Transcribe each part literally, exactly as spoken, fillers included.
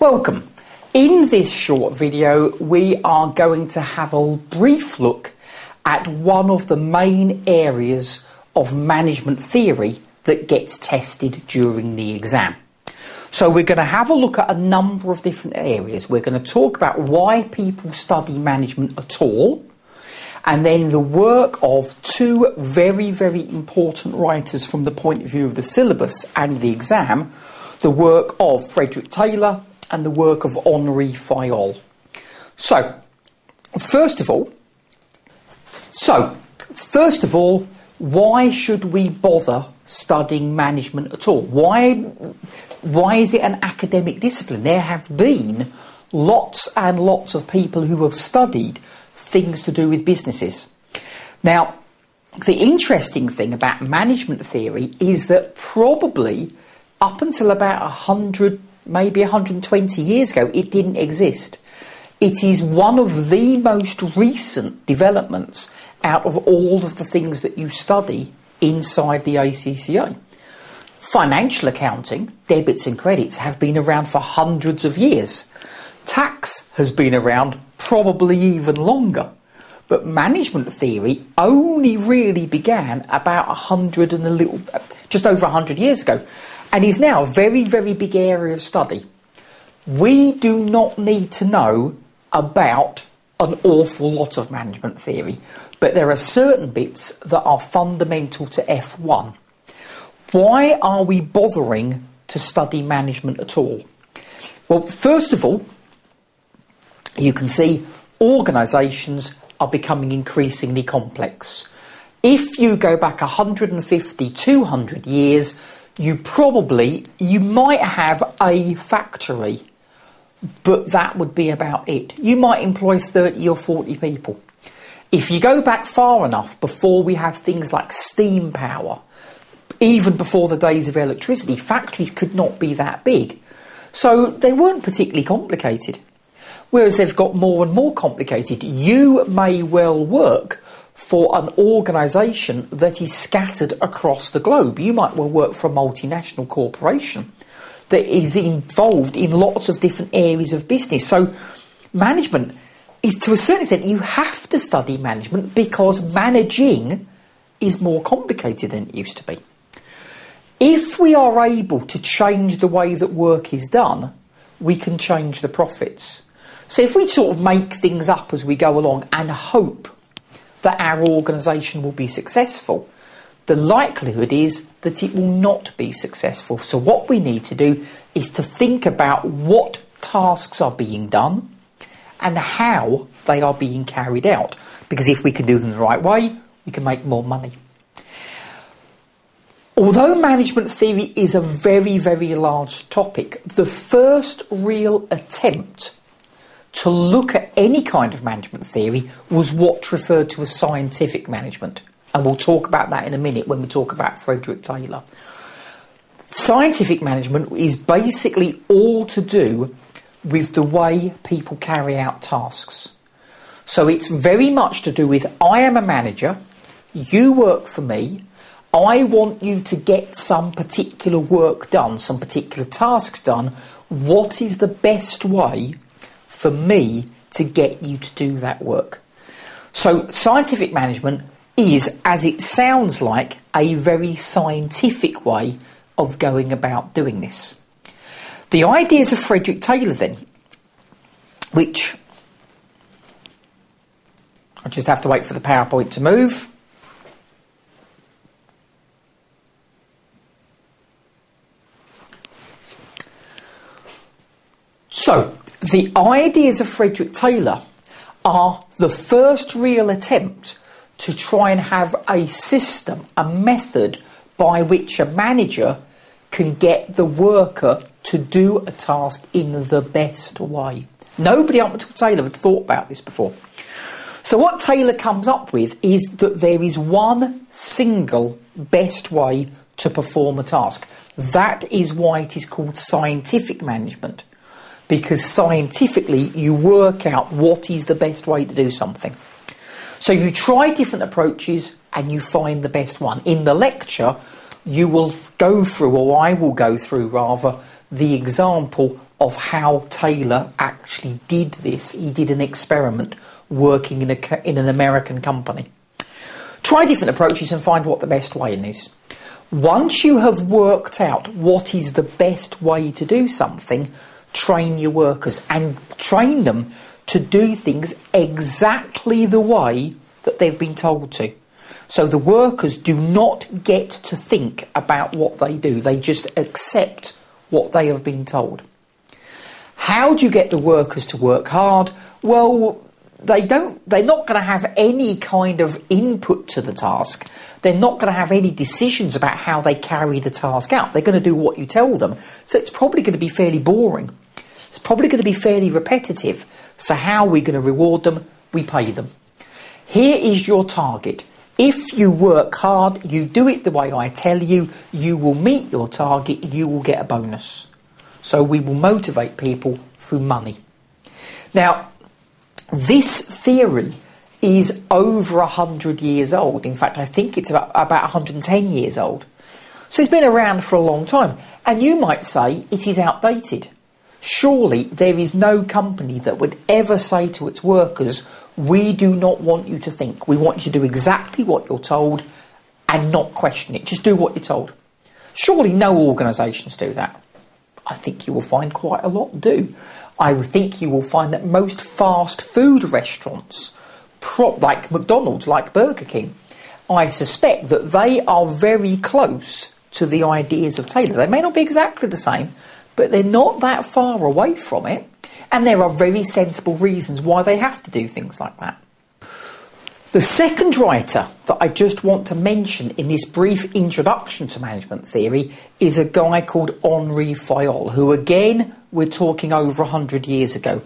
Welcome. In this short video, we are going to have a brief look at one of the main areas of management theory that gets tested during the exam. So we're going to have a look at a number of different areas. We're going to talk about why people study management at all, and then the work of two very, very important writers from the point of view of the syllabus and the exam, the work of Frederick Taylor and the work of Henri Fayol. So, first of all, so, first of all, why should we bother studying management at all? Why, why is it an academic discipline? There have been lots and lots of people who have studied things to do with businesses. Now, the interesting thing about management theory is that probably up until about a hundred, maybe a hundred and twenty years ago, it didn't exist. It is one of the most recent developments out of all of the things that you study inside the A C C A. Financial accounting, debits and credits, have been around for hundreds of years. Tax has been around probably even longer. But management theory only really began about a hundred and a little, just over a hundred years ago, and is now a very, very big area of study. We do not need to know about an awful lot of management theory, but there are certain bits that are fundamental to F one. Why are we bothering to study management at all? Well, first of all, you can see organisations are becoming increasingly complex. If you go back a hundred and fifty, two hundred years, you probably, you might have a factory, but that would be about it. You might employ thirty or forty people. If you go back far enough, before we have things like steam power, even before the days of electricity, factories could not be that big. So they weren't particularly complicated. Whereas they've got more and more complicated. You may well work for an organisation that is scattered across the globe. You might well work for a multinational corporation that is involved in lots of different areas of business. So management is, to a certain extent, you have to study management because managing is more complicated than it used to be. If we are able to change the way that work is done, we can change the profits. So if we sort of make things up as we go along and hope that our organisation will be successful, the likelihood is that it will not be successful. So what we need to do is to think about what tasks are being done and how they are being carried out. Because if we can do them the right way, we can make more money. Although management theory is a very, very large topic, the first real attempt to look at any kind of management theory was what's referred to as scientific management. And we'll talk about that in a minute when we talk about Frederick Taylor. Scientific management is basically all to do with the way people carry out tasks. So it's very much to do with, I am a manager, you work for me, I want you to get some particular work done, some particular tasks done. What is the best way for me to get you to do that work? So scientific management is, as it sounds like, a very scientific way of going about doing this. The ideas of Frederick Taylor then, which, I just have to wait for the PowerPoint to move. So, the ideas of Frederick Taylor are the first real attempt to try and have a system, a method by which a manager can get the worker to do a task in the best way. Nobody up until Taylor had thought about this before. So what Taylor comes up with is that there is one single best way to perform a task. That is why it is called scientific management. Because scientifically you work out what is the best way to do something. So you try different approaches and you find the best one. In the lecture, you will go through, or I will go through rather, the example of how Taylor actually did this. He did an experiment working in, a, in an American company. Try different approaches and find what the best way is. Once you have worked out what is the best way to do something, train your workers and train them to do things exactly the way that they've been told to. So the workers do not get to think about what they do. They just accept what they have been told. How do you get the workers to work hard? Well, they don't, they're not going to have any kind of input to the task. They're not going to have any decisions about how they carry the task out. They're going to do what you tell them. So it's probably going to be fairly boring. It's probably going to be fairly repetitive. So how are we going to reward them? We pay them. Here is your target. If you work hard, you do it the way I tell you, you will meet your target, you will get a bonus. So we will motivate people through money. Now, this theory is over one hundred years old. In fact, I think it's about, about one hundred ten years old. So it's been around for a long time. And you might say it is outdated. Surely there is no company that would ever say to its workers, we do not want you to think. We want you to do exactly what you're told and not question it. Just do what you're told. Surely no organisations do that. I think you will find quite a lot do. I think you will find that most fast food restaurants, like McDonald's, like Burger King, I suspect that they are very close to the ideas of Taylor. They may not be exactly the same, but they're not that far away from it. And there are very sensible reasons why they have to do things like that. The second writer that I just want to mention in this brief introduction to management theory is a guy called Henri Fayol, who again, we're talking over one hundred years ago.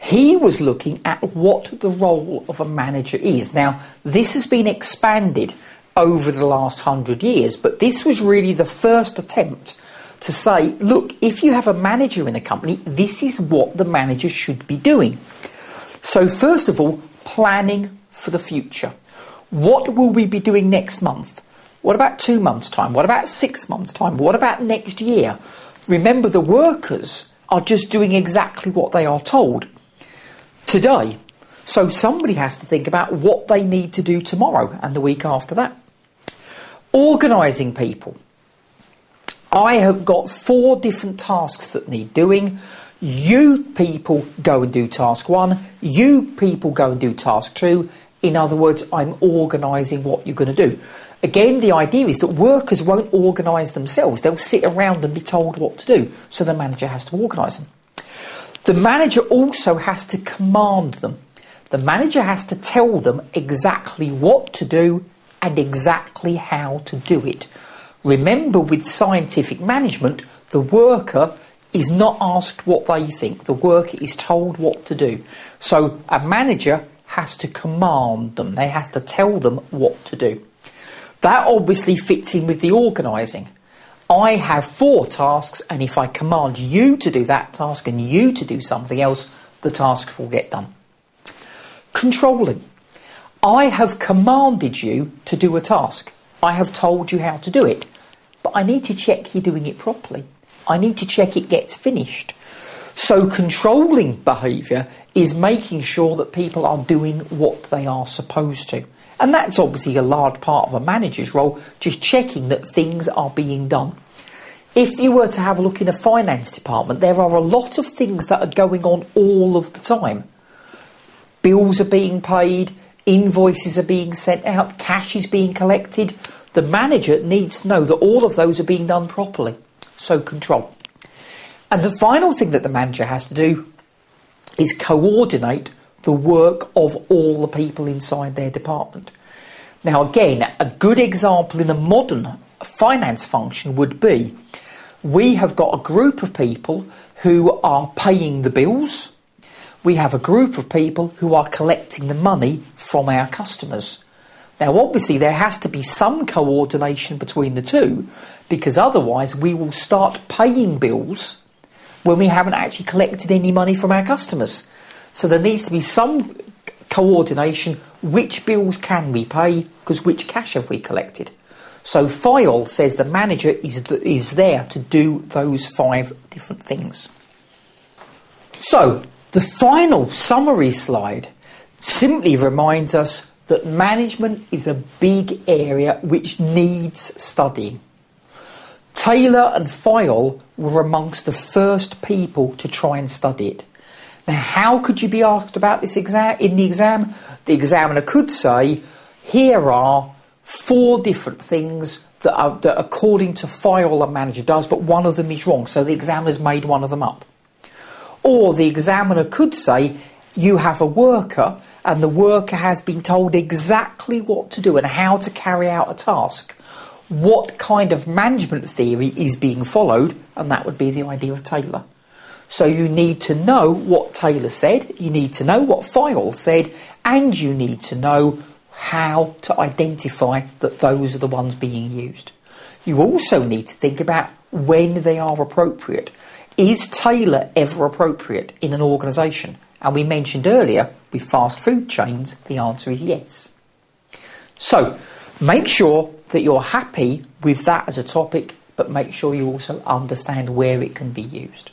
He was looking at what the role of a manager is. Now, this has been expanded over the last one hundred years, but this was really the first attempt to say, look, if you have a manager in a company, this is what the manager should be doing. So first of all, planning for the future. What will we be doing next month? What about two months' time? What about six months' time? What about next year? Remember, the workers are just doing exactly what they are told today. So somebody has to think about what they need to do tomorrow and the week after that. Organising people. I have got four different tasks that need doing. You people go and do task one. You people go and do task two. In other words, I'm organising what you're going to do. Again, the idea is that workers won't organise themselves. They'll sit around and be told what to do. So the manager has to organise them. The manager also has to command them. The manager has to tell them exactly what to do and exactly how to do it. Remember, with scientific management, the worker is not asked what they think. The worker is told what to do. So a manager has to command them. They have to tell them what to do. That obviously fits in with the organising. I have four tasks, and if I command you to do that task and you to do something else, the task will get done. Controlling. I have commanded you to do a task. I have told you how to do it, but I need to check you're doing it properly. I need to check it gets finished. So controlling behaviour is making sure that people are doing what they are supposed to. And that's obviously a large part of a manager's role, just checking that things are being done. If you were to have a look in a finance department, there are a lot of things that are going on all of the time. Bills are being paid, invoices are being sent out, cash is being collected. The manager needs to know that all of those are being done properly. So control. And the final thing that the manager has to do is coordinate the work of all the people inside their department. Now again, a good example in a modern finance function would be, we have got a group of people who are paying the bills. We have a group of people who are collecting the money from our customers. Now, obviously, there has to be some coordination between the two, because otherwise we will start paying bills when we haven't actually collected any money from our customers. So there needs to be some coordination. Which bills can we pay? Because which cash have we collected? So Fayol says the manager is, th is there to do those five different things. So the final summary slide simply reminds us that management is a big area which needs studying. Taylor and Fayol were amongst the first people to try and study it. Now, how could you be asked about this exam in the exam? The examiner could say, here are four different things that, are, that according to Fayol, a manager does, but one of them is wrong, so the examiner's made one of them up. Or the examiner could say, you have a worker, and the worker has been told exactly what to do and how to carry out a task. What kind of management theory is being followed? And that would be the idea of Taylor. So you need to know what Taylor said, you need to know what Fayol said, and you need to know how to identify that those are the ones being used. You also need to think about when they are appropriate. Is Taylor ever appropriate in an organisation? And we mentioned earlier, with fast food chains, the answer is yes. So, make sure that you're happy with that as a topic, but make sure you also understand where it can be used.